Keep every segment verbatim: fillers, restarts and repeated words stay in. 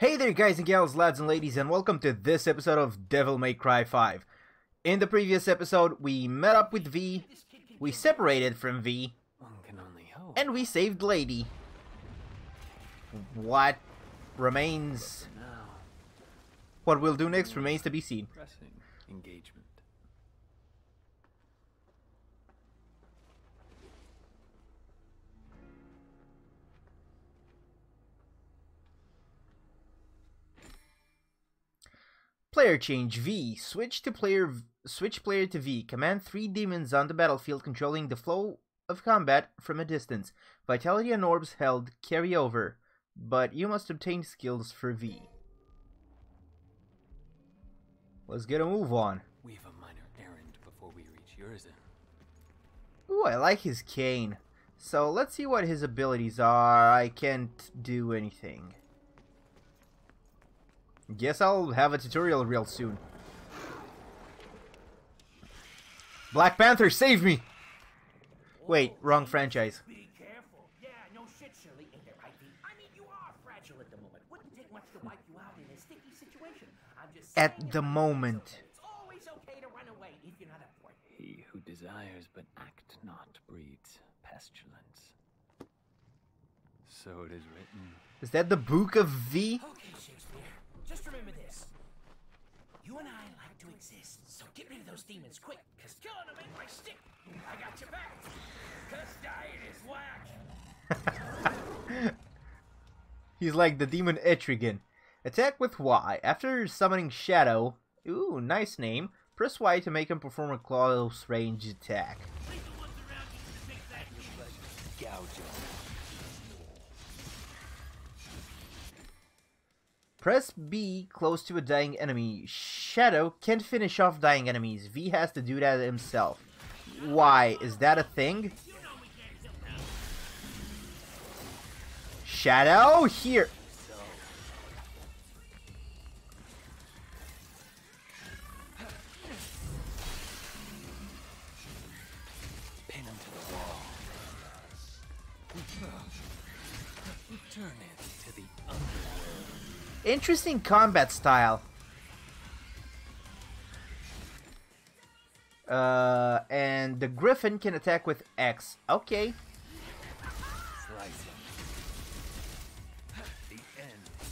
Hey there guys and gals, lads and ladies, and welcome to this episode of Devil May Cry five. In the previous episode, we met up with V, we separated from V, and we saved Lady. What remains... What we'll do next remains to be seen. Engagement. Player change V. Switch to player v switch player to V. Command three demons on the battlefield controlling the flow of combat from a distance. Vitality and orbs held carry over, but you must obtain skills for V. Let's get a move on. We have a minor errand before we reach Urizen. Ooh, I like his cane. So let's see what his abilities are. I can't do anything. Guess I'll have a tutorial real soon. Black Panther, save me! Wait, wrong franchise. Be careful. Yeah, no shit, Shirley. Ain't that right, V? I mean, you are fragile at the moment. Wouldn't take much to wipe you out in a sticky situation. I'm just saying at the moment. It's always okay to run away if you're not a boy. He who desires but act not breeds pestilence. So it is written. Is that the Book of V? Okay, Shakespeare. Just remember this. You and I like to exist, so get rid of those demons quick, because killing them ain't my stick. I got your back. Because dying is whack. He's like the demon Etrigan. Attack with Y. After summoning Shadow, ooh, nice name, press Y to make him perform a close range attack. Press B close to a dying enemy. Shadow can't finish off dying enemies. V has to do that himself. Why? Is that a thing? Shadow here. Pin him to the wall. Return it to the underworld. Interesting combat style. Uh, and the Griffon can attack with X. Okay. The end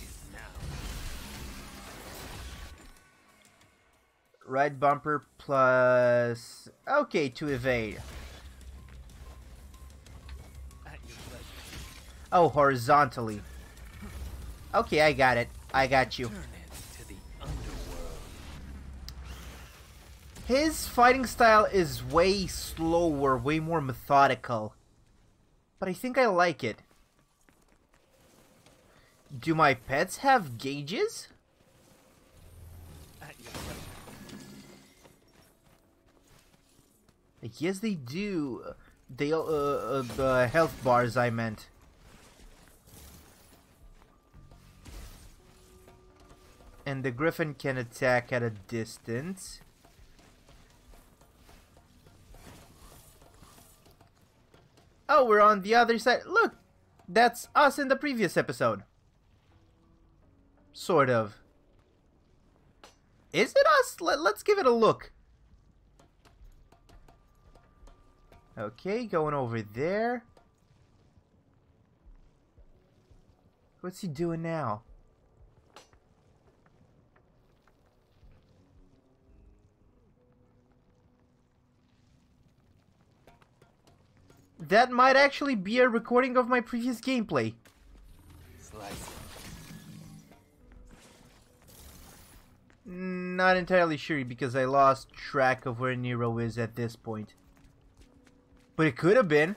is now. Right bumper plus. Okay, to evade. Oh, horizontally. Okay, I got it. I got you. His fighting style is way slower, way more methodical. But I think I like it. Do my pets have gauges? Yes, they do. They, uh, uh, the health bars I meant. And the Griffon can attack at a distance. Oh, we're on the other side. Look, that's us in the previous episode. Sort of. Is it us? Let, let's give it a look. Okay, going over there. What's he doing now? That might actually be a recording of my previous gameplay. Slice. Not entirely sure because I lost track of where Nero is at this point. But it could have been.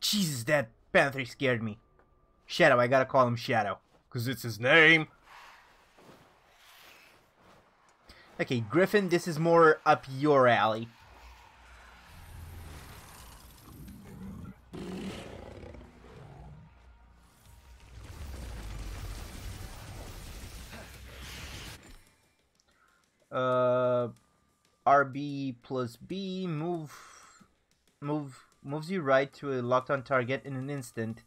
Jesus, that panther scared me. Shadow, I gotta call him Shadow. Because it's his name. Okay, Griffon, this is more up your alley. Uh, R B plus B, move move moves you right to a locked-on target in an instant.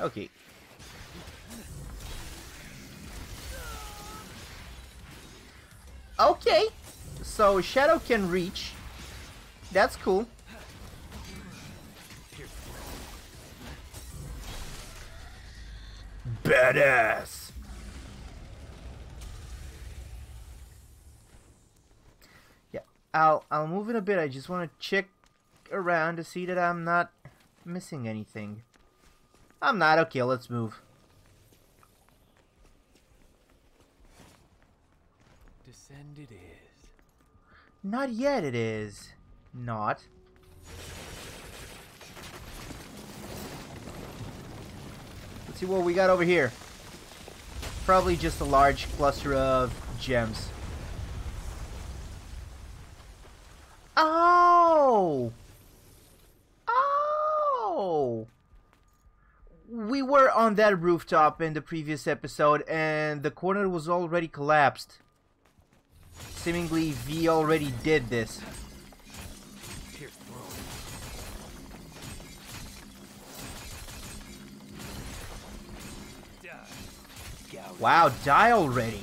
Okay. Okay, so Shadow can reach. That's cool. Badass. Yeah, I'll I'll move in a bit. I just want to check around to see that I'm not missing anything. I'm not. Okay, let's move. Descend it is. Not yet it is. Not. Let's see what we got over here. Probably just a large cluster of gems. Oh! Oh! We were on that rooftop in the previous episode and the corner was already collapsed. Seemingly, V already did this. Wow, die already.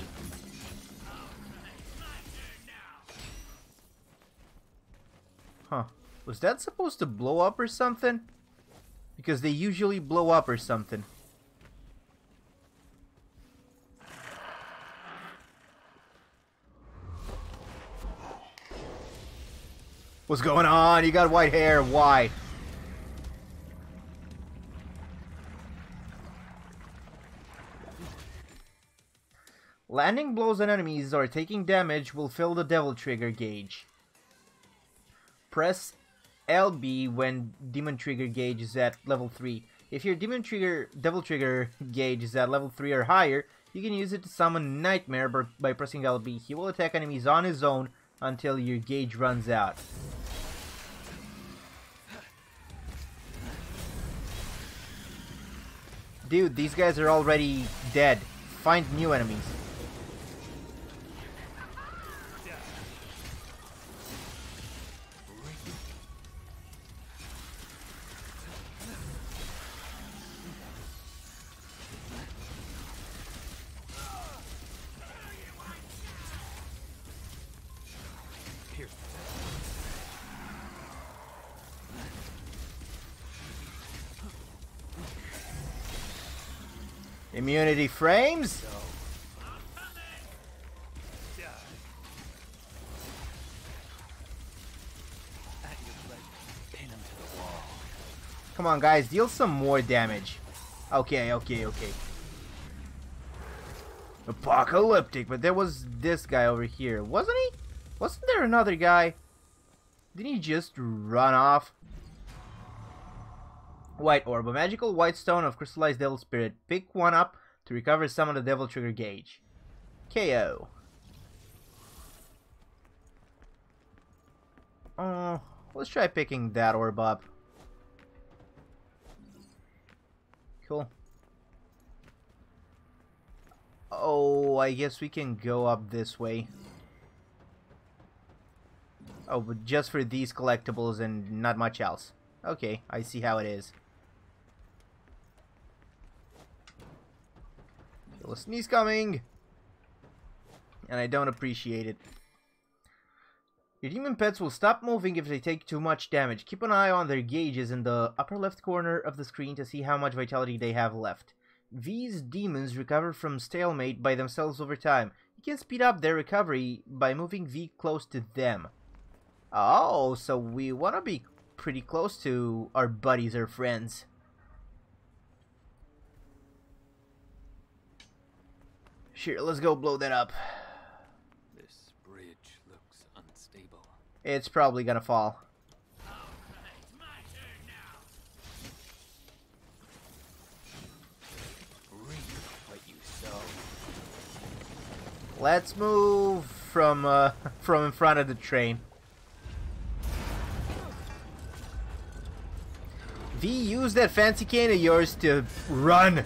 Huh. Was that supposed to blow up or something? Because they usually blow up or something. What's going on? You got white hair. Why? Landing blows on enemies or taking damage will fill the devil trigger gauge. Press L B when demon trigger gauge is at level three. If your demon trigger devil trigger gauge is at level three or higher, you can use it to summon Nightmare by pressing L B. He will attack enemies on his own until your gauge runs out. Dude, these guys are already dead. Find new enemies. Immunity frames? Come on, guys, deal some more damage. Okay, okay, okay. Apocalyptic, but there was this guy over here, wasn't he? Wasn't there another guy? Didn't he just run off? White orb, a magical white stone of crystallized devil spirit. Pick one up to recover some of the devil trigger gauge. K O. Uh, let's try picking that orb up. Cool. Oh, I guess we can go up this way. Oh, but just for these collectibles and not much else. Okay, I see how it is. A sneeze coming, and I don't appreciate it. Your demon pets will stop moving if they take too much damage. Keep an eye on their gauges in the upper left corner of the screen to see how much vitality they have left. These demons recover from stalemate by themselves over time. You can speed up their recovery by moving V close to them. Oh, so we want to be pretty close to our buddies or friends. Sure, let's go blow that up. This bridge looks unstable. It's probably gonna fall. All right, my turn now. Reap what you sow. Let's move from uh, from in front of the train. V, use that fancy cane of yours to run.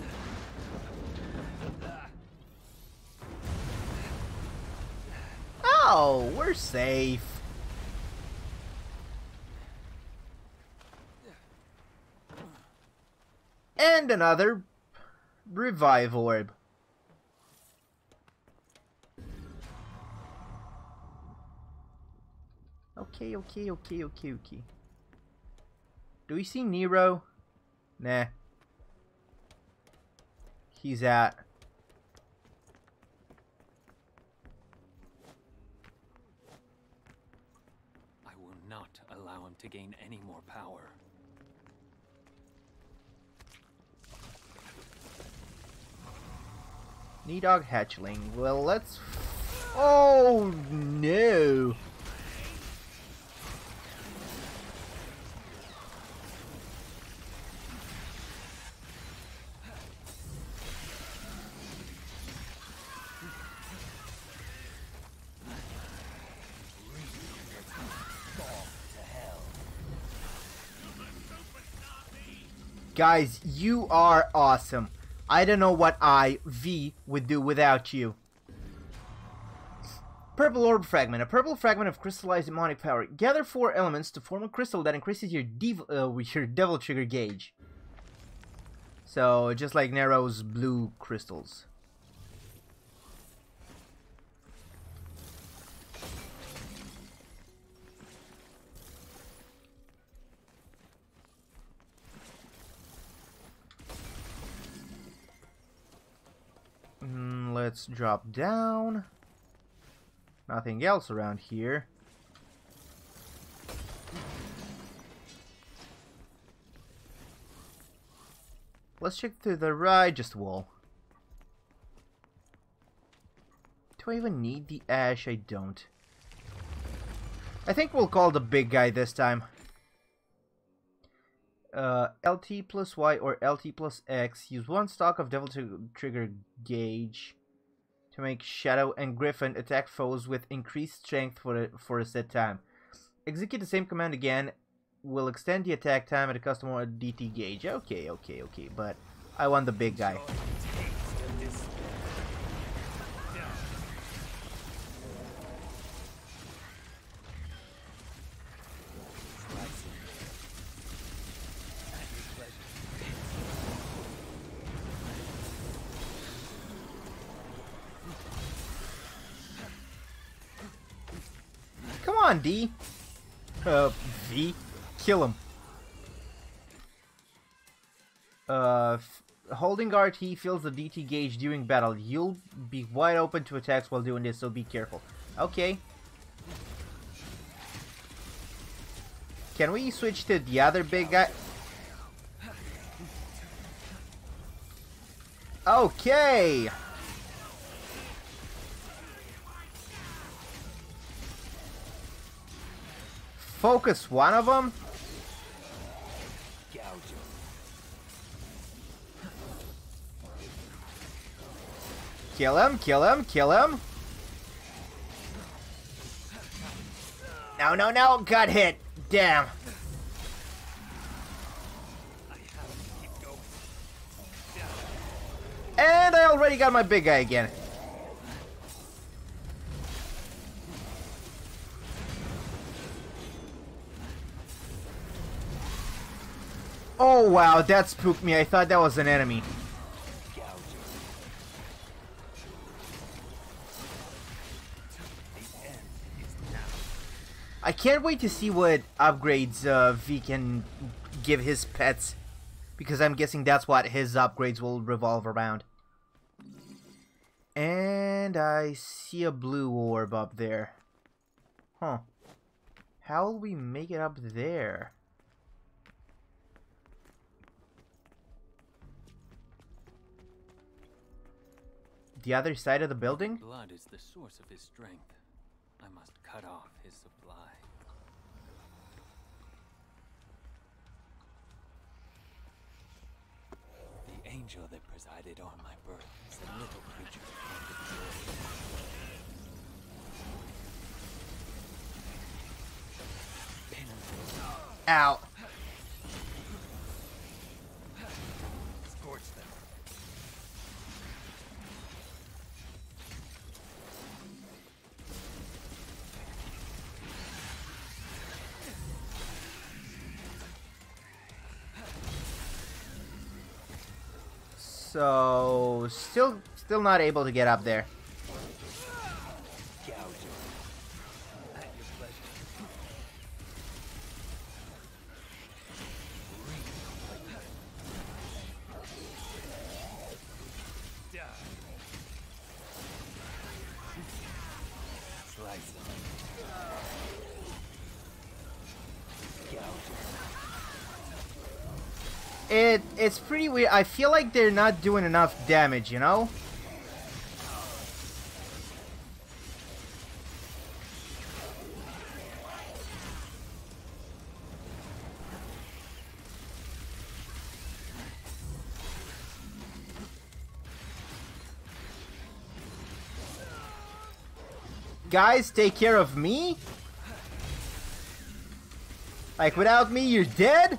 Oh, we're safe. and another revive orb. Okay, okay, okay, okay, okay. Do we see Nero? Nah. He's at. I will not allow him to gain any more power. Nidhogg hatchling. Well, let's. Oh no! Guys, you are awesome. I don't know what I, V, would do without you. Purple orb fragment. A purple fragment of crystallized demonic power. Gather four elements to form a crystal that increases your, dev uh, your devil trigger gauge. So, just like Nero's blue crystals. Let's drop down. Nothing else around here. Let's check to the right, just wall. Do I even need the ash? I don't. I think we'll call the big guy this time. Uh, L T plus Y or L T plus X. Use one stock of Devil Trigger Gauge to make Shadow and Griffon attack foes with increased strength for a, for a set time. Execute the same command again. Will extend the attack time at a custom or D T gauge. Okay, okay, okay. But I want the big guy. Come on, D. Uh, V. Kill him. Uh, holding R T fills the D T gauge during battle. You'll be wide open to attacks while doing this, so be careful. Okay. Can we switch to the other big guy? Okay. Focus one of them. Kill him, kill him, kill him. No, no, no, got hit. Damn. And I already got my big guy again. Oh wow, that spooked me. I thought that was an enemy. I can't wait to see what upgrades uh, V can give his pets, because I'm guessing that's what his upgrades will revolve around. And I see a blue orb up there. Huh. How will we make it up there? The other side of the building? Blood is the source of his strength. I must cut off his supply. The angel that presided on my birth is a little creature fond of joy. Ow. Scorch them. So still still not able to get up there. It, it's pretty weird. I feel like they're not doing enough damage, you know? Guys, take care of me? Like, without me, you're dead?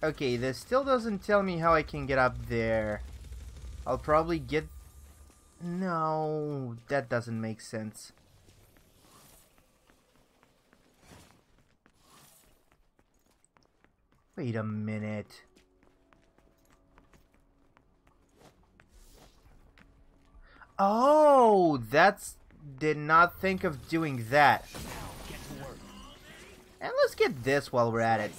Okay, this still doesn't tell me how I can get up there. I'll probably get... No, that doesn't make sense. Wait a minute. Oh, that's... Did not think of doing that. And let's get this while we're at it.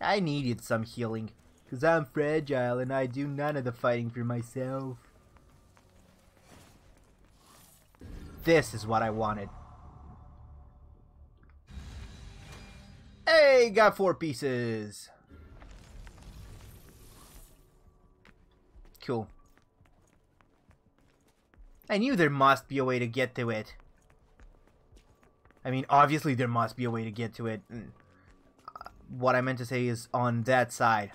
I needed some healing, because I'm fragile and I do none of the fighting for myself. This is what I wanted. Hey, got four pieces. Cool. I knew there must be a way to get to it. I mean, obviously there must be a way to get to it. What I meant to say is on that side.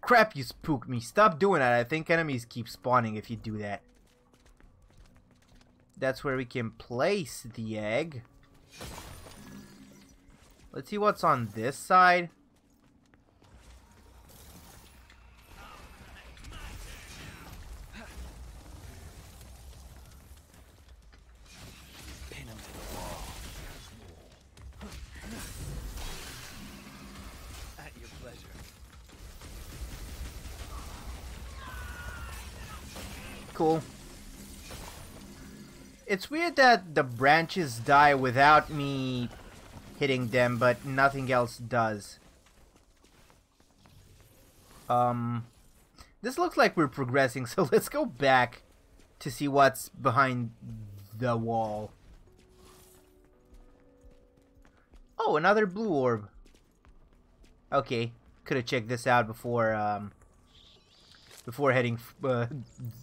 Crap, you spooked me. Stop doing that. I think enemies keep spawning if you do that. That's where we can place the egg. Let's see what's on this side. Cool. It's weird that the branches die without me hitting them, but nothing else does. Um, this looks like we're progressing, so let's go back to see what's behind the wall. Oh, another blue orb. Okay, could have checked this out before, um... before heading uh,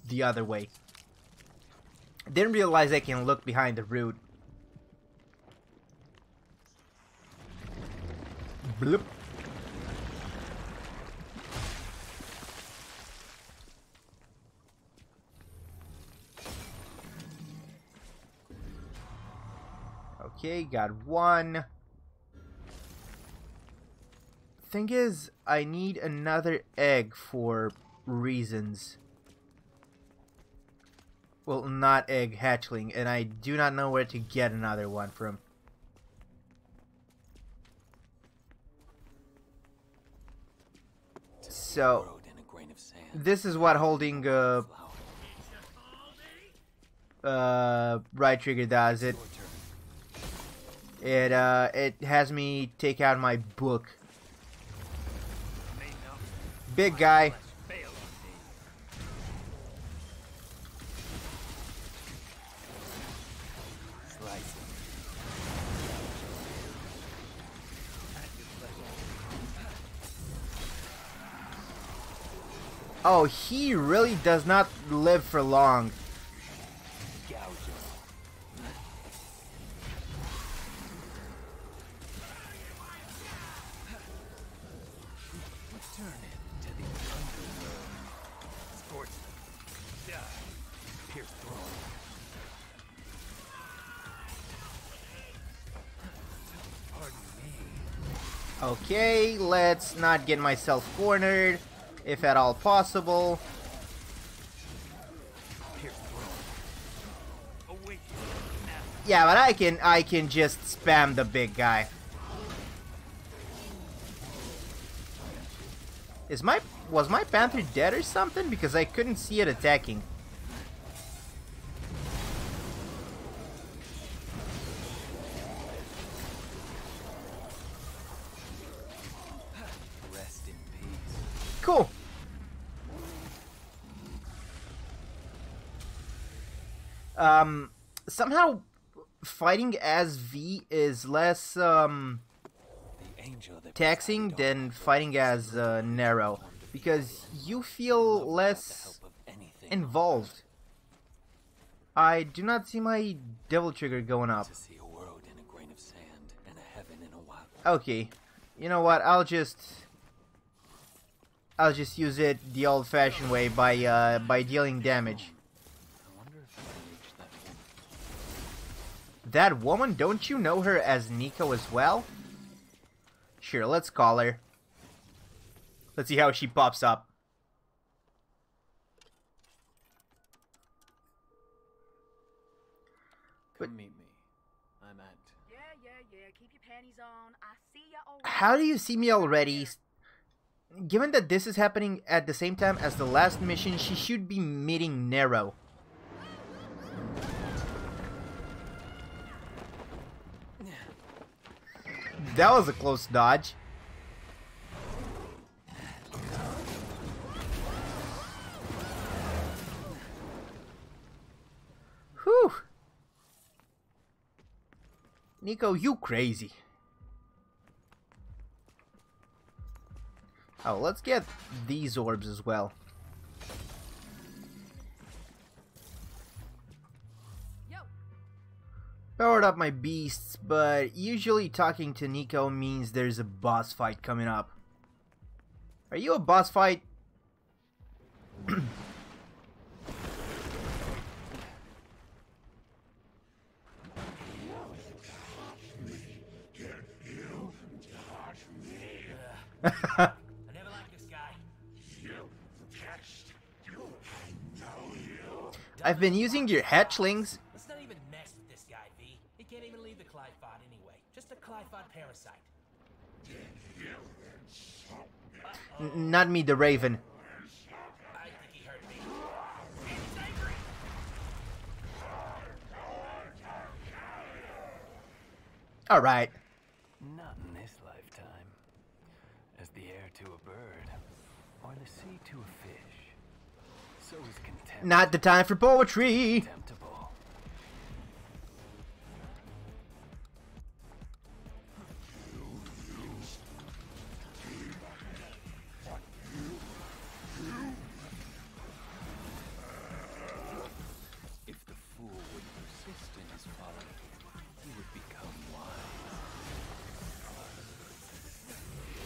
the other way. Didn't realize I can look behind the root. Bloop. Okay, got one. Thing is, I need another egg for... reasons. Well, not egg, hatchling, and I do not know where to get another one from. So this is what holding uh, uh, right trigger does. It it uh, it has me take out my book. Big guy. Oh, he really does not live for long. Okay, let's not get myself cornered. If at all possible. Yeah, but I can I can just spam the big guy. Is my was my panther dead or something? Because I couldn't see it attacking. Rest in peace. Cool. Um, somehow fighting as V is less um taxing than fighting as uh, Nero, because you feel less involved. I do not see my devil trigger going up. Okay, you know what? I'll just I'll just use it the old-fashioned way by uh, by dealing damage. That woman, don't you know her as Nico as well? Sure, let's call her. Let's see how she pops up. Come meet me. I'm at. Yeah, yeah, yeah. Keep your panties on. I see ya already. How do you see me already? Given that this is happening at the same time as the last mission, she should be meeting Nero. That was a close dodge. Whew. Nico, you crazy. Oh, let's get these orbs as well. Powered up my beasts, but usually talking to Nico means there's a boss fight coming up. Are you a boss fight? I've been using your hatchlings. Parasite. N not me, the Raven. I think he heard me. All right. Not in this lifetime. As the air to a bird, or the sea to a fish, so is contempt. Not the time for poetry.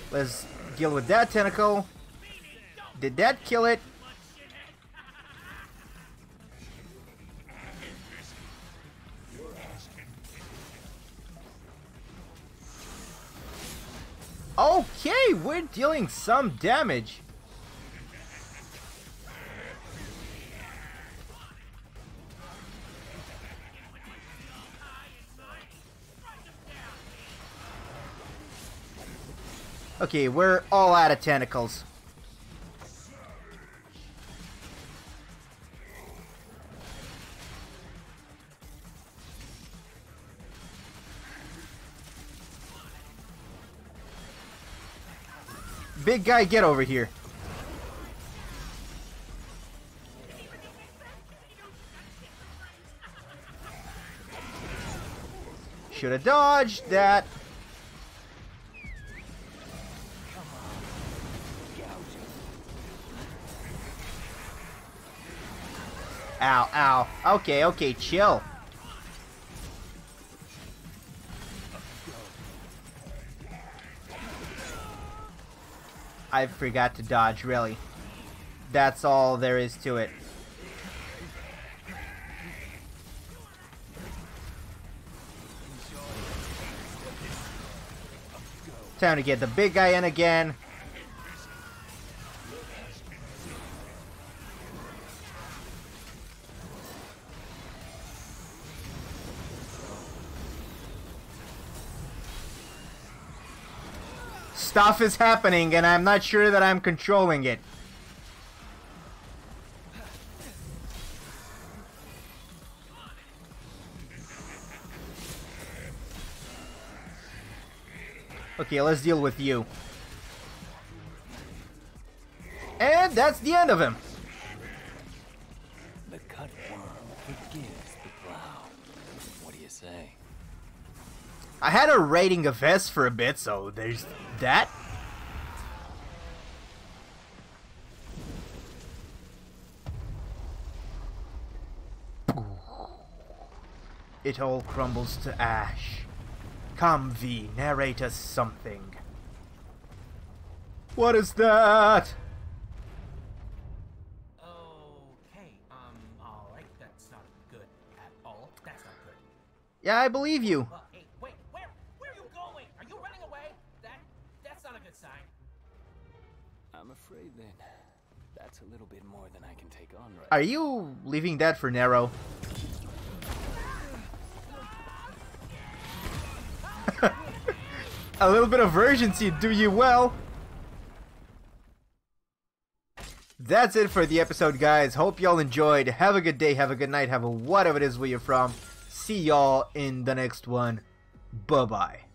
Let's deal with that tentacle. Did that kill it? Okay, we're dealing some damage. Okay, we're all out of tentacles. Big guy, get over here. Should have dodged that. Ow, ow. Okay, okay, chill. I forgot to dodge, really. That's all there is to it. Time to get the big guy in again. Stuff is happening, and I'm not sure that I'm controlling it. Okay, let's deal with you. And that's the end of him. The cutworm forgives the plow. What do you say? I had a rating of S for a bit, so there's that. It all crumbles to ash. Come, V, narrate us something. What is that? Okay, um, alright, that's not good at all. That's not good. Yeah, I believe you. Uh, hey, wait, where, where are you going? Are you running away? That, that's not a good sign. I'm afraid then, that's a little bit more than I can take on right now. Are you leaving that for Nero? A little bit of urgency, do you well? That's it for the episode, guys. Hope y'all enjoyed. Have a good day, have a good night, have a whatever it is where you're from. See y'all in the next one. Bye-bye.